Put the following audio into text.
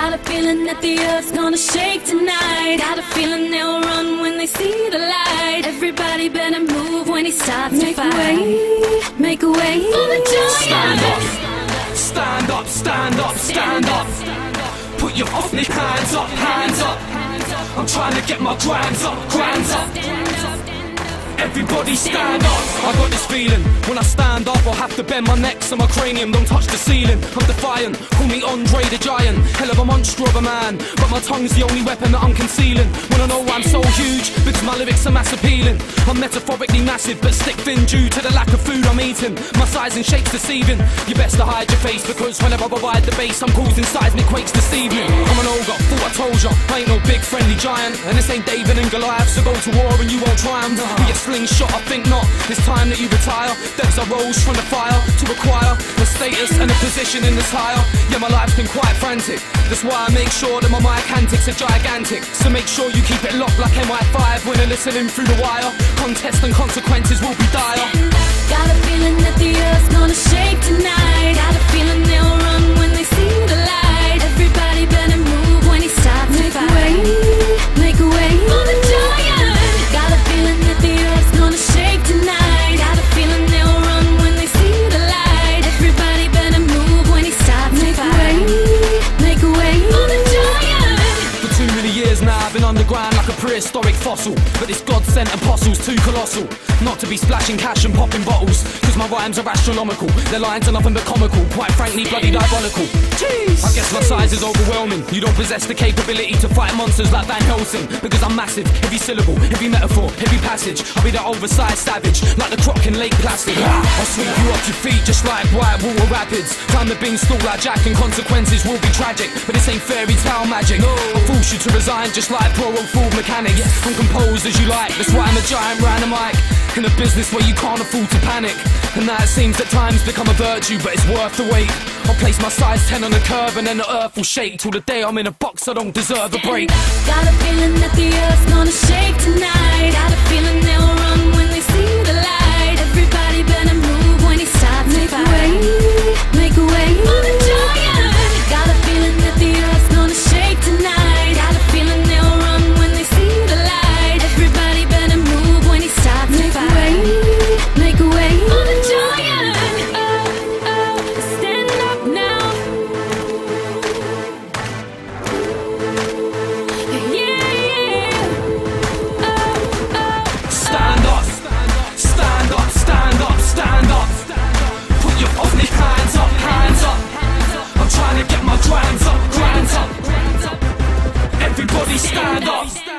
Got a feeling that the earth's gonna shake tonight. Got a feeling they'll run when they see the light. Everybody better move when he starts to fight. Make a way for the giant. Stand up, stand up, stand up, stand up. Put your offness hands up, hands up. I'm trying to get my grinds up, grinds up. Everybody stand up. I got this feeling when I stand up I'll have to bend my neck so my cranium don't touch the ceiling. I'm defiant, call me Andre the Giant. Hell of a monster of a man, but my tongue's the only weapon that I'm concealing. When I know I'm so huge, because my lyrics are mass appealing. I'm metaphorically massive but stick thin due to the lack of food I'm eating. My size and shape's deceiving. You best to hide your face, because whenever I provide the bass I'm causing seismic quakes this evening. I'm an ogre, thought I told ya, I ain't no big friendly giant. And this ain't David and Goliath, so go to war and you won't triumph. Shot, I think not. It's time that you retire. Debts I rose from the fire to acquire a status and a position in this higher. Yeah, my life's been quite frantic. That's why I make sure that my mic antics are gigantic. So make sure you keep it locked like MI5 when they're listening through the wire. Contest and consequences will be dire. Got a feeling that the earth's gonna shake tonight. Got a feeling they'll run when they see the light. Everybody better move when he starts to fight. Make a way for the giant. Got a feeling that the earth's gonna shake tonight. Got a feeling they'll run when they see the light. Everybody better move when he starts to fight. Make a way for the giant. For too many years now I've been underground like a prehistoric fossil, but this God-sent apostle's too colossal not to be splashing cash and popping bottles. Cause my rhymes are astronomical, their lines are nothing but comical. Quite frankly, bloody diabolical. Jeez. I guess my size is overwhelming. You don't possess the capability to fight monsters like Van Helsing. Because I'm massive, every syllable, every metaphor, every passage. I'll be that oversized savage, like the croc in Lake Plastic. I'll sweep you off your feet just like white water rapids. Time the beanstalk like Jack and consequences will be tragic. But this ain't fairy tale magic. I'll force you to resign just like poor old fool mechanics. I'm composed as you like, that's why I'm a giant random mic. In a business where you can't afford to panic. And now it seems that time's become a virtue, but it's worth the wait. I'll place my size 10 on the curb and then the earth will shake. Till the day I'm in a box, I don't deserve a break. Got a feeling that the earth's gonna shake tonight. Got a feeling they'll run when they see the light. Everybody better move when he starts to fight. Make a way for the giant. Got a feeling that the earth's gonna shake tonight. Got a feeling they'll run when they see the light. Everybody better move when he starts to fight. Make a way for the giant. Oh, oh, stand up now. Yeah, yeah. Oh, oh. Stand up, stand up, stand up, stand up. Put your ugly hands up, hands up. I'm trying to get my grinds up, grinds up. Everybody stand up.